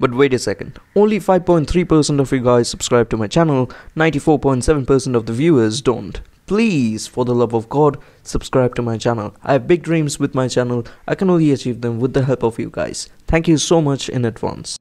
But wait a second, only 5.3% of you guys subscribe to my channel, 94.7% of the viewers don't. Please, for the love of God, subscribe to my channel. I have big dreams with my channel. I can only achieve them with the help of you guys. Thank you so much in advance.